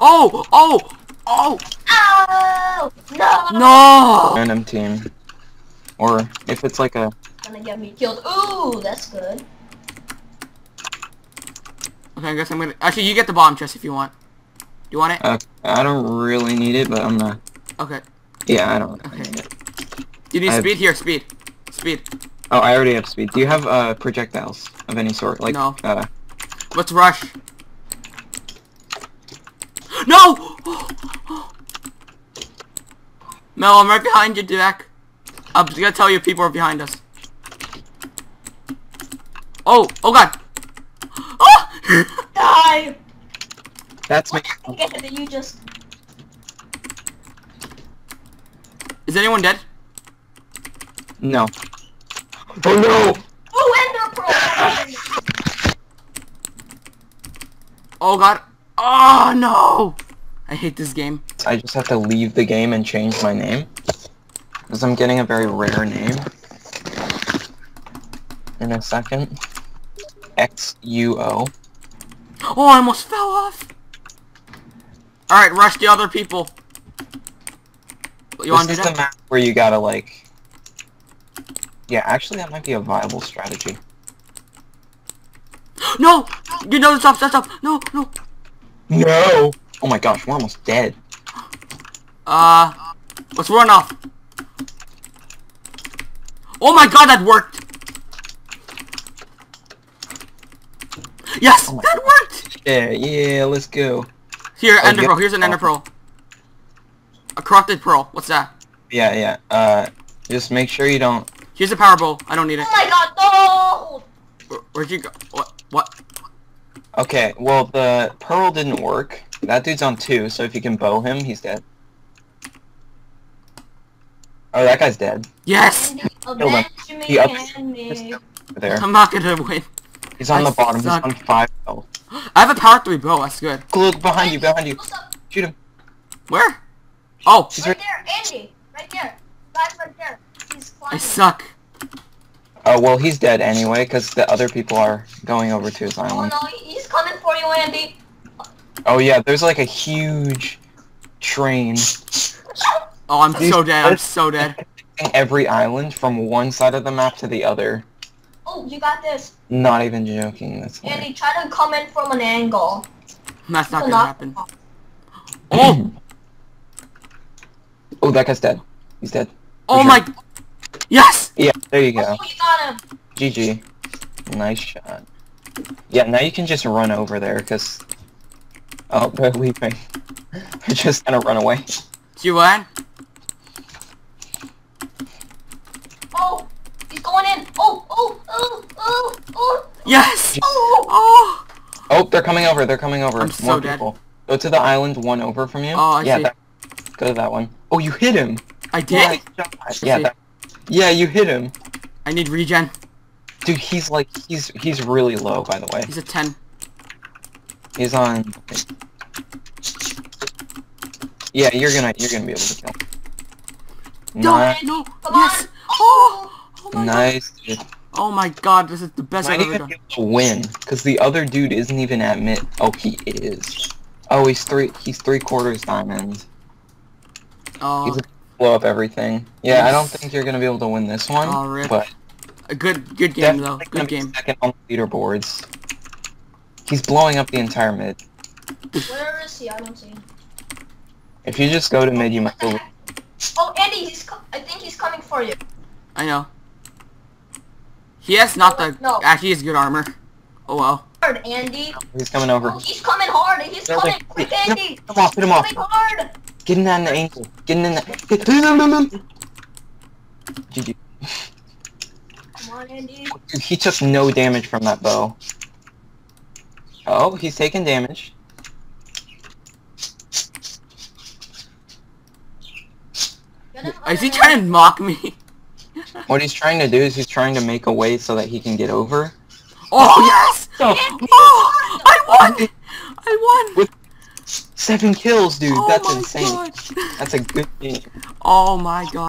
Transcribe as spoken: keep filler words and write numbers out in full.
Oh! Oh! Oh! Oh! No! No! Random team. Or if it's like a... Gonna get me killed. Ooh, that's good. Okay, I guess I'm gonna... Actually, you get the bomb chest if you want. Do you want it? Uh, I don't really need it, but I'm not... Okay. Yeah, I don't really okay. need it. You need I speed? Have... Here, speed. Speed. Oh, I already have speed. Do you have uh, projectiles of any sort? Like, no. Uh... Let's rush. No! Mel, I'm right behind you, Jack. I'm just gonna tell you people are behind us. Oh! Oh god! Oh! Die! That's me. Did you just... Is anyone dead? No. Oh no! Oh, Ender Pearl! Oh god! Oh no! I hate this game. I just have to leave the game and change my name. Because I'm getting a very rare name. In a second. X U O. Oh, I almost fell off! Alright, rush the other people. You this is the map where you gotta like... Yeah, actually that might be a viable strategy. No! You know, stop, stop, stop! No, no! No! Oh my gosh, we're almost dead. Uh, let's run off. Oh my god, that worked! Yes, oh that god. worked! Yeah, yeah, let's go. Here, oh, ender pearl, here's an ender pearl. A crafted pearl, what's that? Yeah, yeah, uh, just make sure you don't... Here's a power bowl, I don't need it. Oh my god, no! Where, where'd you go? What? What? Okay, well, the pearl didn't work. That dude's on two, so if you can bow him, he's dead. Oh, that guy's dead. Yes! Kill he up there. I'm not gonna win. He's on I the bottom, suck. He's on five health. I have a power three bow, that's good. Look, behind you, behind you. Shoot him. Where? Oh! He's right, right there, Andy! Right there. Right, right there. He's flying. I suck. Oh, well, he's dead anyway, because the other people are going over to his island. Oh, no, he's coming for you, Andy. Oh, yeah, there's, like, a huge train. Oh, I'm he's so dead, I'm so dead. Every island from one side of the map to the other. Oh, you got this. Not even joking. That's Andy, weird. Try to come in from an angle. That's not gonna not happen. Oh! Oh, that guy's dead. He's dead. Oh, sure. my... Yes! Yeah, there you go. Oh, you got him. G G. Nice shot. Yeah, now you can just run over there, because... Oh, they're leaving. They're just gonna run away. You what? Oh! He's going in! Oh! Oh! Oh! Oh! Oh! Yes! Oh! Oh! Oh, they're coming over, they're coming over. I'm so More dead. people. Go to the island one over from you. Oh, I yeah, see. That... Go to that one. Oh, you hit him! I did? Nice yeah, that... Yeah, you hit him. I need regen. Dude, he's like, he's he's really low, by the way. He's a ten. He's on... Yeah, you're gonna, you're gonna be able to kill him. No, nice. no, yes! Oh, oh my nice, god. dude. Oh my god, this is the best I've ever done. Might even be able to win, because the other dude isn't even at mid. Oh, he is. Oh, he's three, he's three quarters diamond. Oh. He's blow up everything. Yeah, yes. I don't think you're gonna be able to win this one. Oh, rip. But a good, good game though. Good game. Second on the leaderboards. He's blowing up the entire mid. Where is he? I don't see him. If you just go to mid, you might go. Oh, Andy, he's. Co I think he's coming for you. I know. He has not the. No. Actually, he has good armor. Oh well. Hard, Andy. He's coming over. Oh, he's coming hard. He's They're coming. Like, Quick, Andy. Hit him off. Hit him off. Hard. Getting that in the ankle. Getting in the. Get... G G. Come on, Andy. Dude, he took no damage from that bow. Oh, he's taking damage. Is he trying to mock me? What he's trying to do is he's trying to make a way so that he can get over. Oh yes! Oh, oh I won! I won! With seven kills, dude. Oh, that's insane. God. That's a good game. Oh my god.